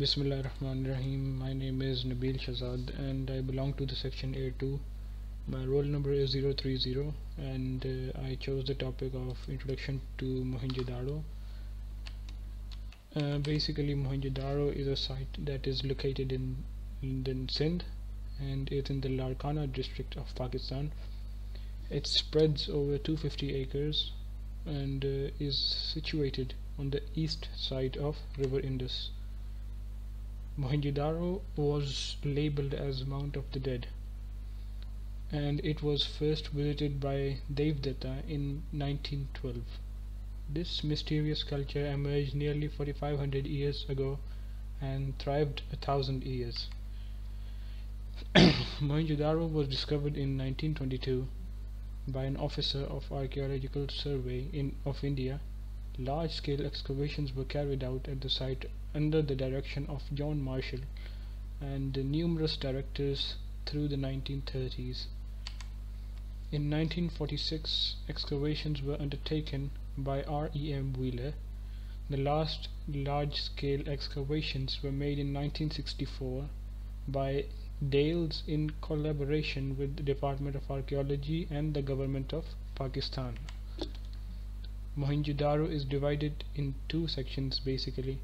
Bismillahirrahmanirrahim. My name is Nabil Shahzad and I belong to the section A2. My roll number is 030 and I chose the topic of introduction to Mohenjo-daro. Basically, Mohenjo-daro is a site that is located in Sindh and is in the Larkana district of Pakistan. It spreads over 250 acres and is situated on the east side of River Indus. Mohenjo-daro was labeled as Mount of the Dead, and it was first visited by Devdatta in 1912. This mysterious culture emerged nearly 4500 years ago and thrived 1,000 years. Mohenjo-daro was discovered in 1922 by an officer of Archaeological Survey of India. Large-scale excavations were carried out at the site under the direction of John Marshall and numerous directors through the 1930s. In 1946, excavations were undertaken by R.E.M. Wheeler. The last large-scale excavations were made in 1964 by Dales in collaboration with the Department of Archaeology and the Government of Pakistan. Mohenjo-daro is divided in two sections, basically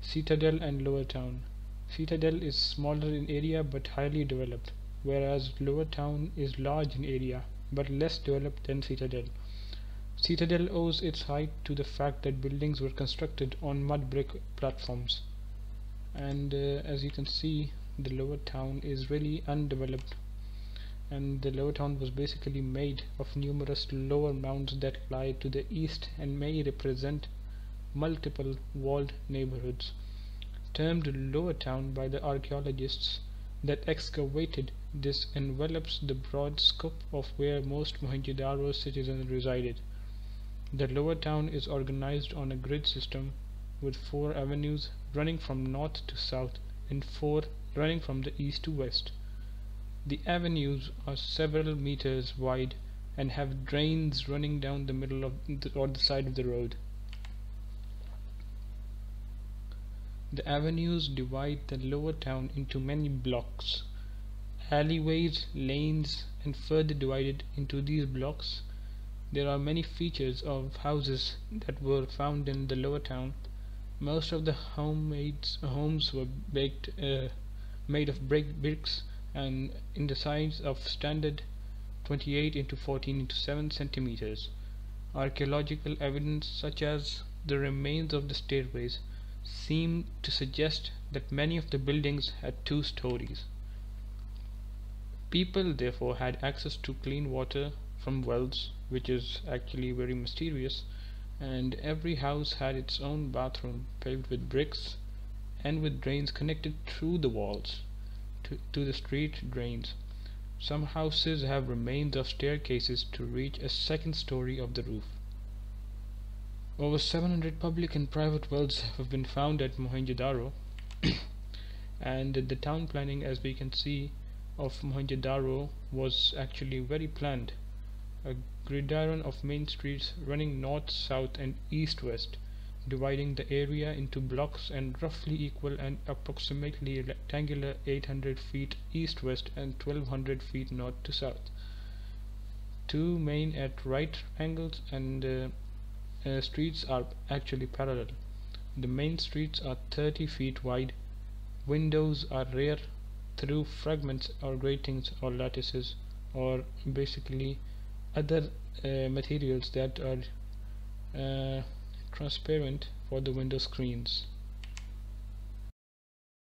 Citadel and Lower Town. Citadel is smaller in area but highly developed, whereas Lower Town is large in area but less developed than Citadel. Citadel owes its height to the fact that buildings were constructed on mud brick platforms, and as you can see, the Lower Town is really undeveloped, and the Lower Town was basically made of numerous lower mounds that lie to the east and may represent multiple walled neighborhoods. Termed Lower Town by the archaeologists that excavated this envelops the broad scope of where most Mohenjo-daro citizens resided. The Lower Town is organized on a grid system with 4 avenues running from north to south and 4 running from the east to west. The avenues are several meters wide and have drains running down the middle or the side of the road. The avenues divide the Lower Town into many blocks. Alleyways, lanes, and further divided into these blocks. There are many features of houses that were found in the Lower Town. Most of the homes were made of bricks, and in the size of standard 28 × 14 × 7 centimeters. Archaeological evidence such as the remains of the stairways seem to suggest that many of the buildings had 2 stories. People therefore had access to clean water from wells, which is actually very mysterious, and every house had its own bathroom paved with bricks and with drains connected through the walls to the street drains. Some houses have remains of staircases to reach a second story of the roof. Over 700 public and private wells have been found at Mohenjo-daro, and the town planning, as we can see, of Mohenjo-daro was actually very planned. A gridiron of main streets running north, south and east, west, dividing the area into blocks and roughly equal and approximately rectangular, 800 feet east-west and 1200 feet north to south. 2 main at right angles and streets are actually parallel. The main streets are 30 feet wide. Windows are rare through fragments or gratings or lattices or basically other materials that are transparent for the window screens.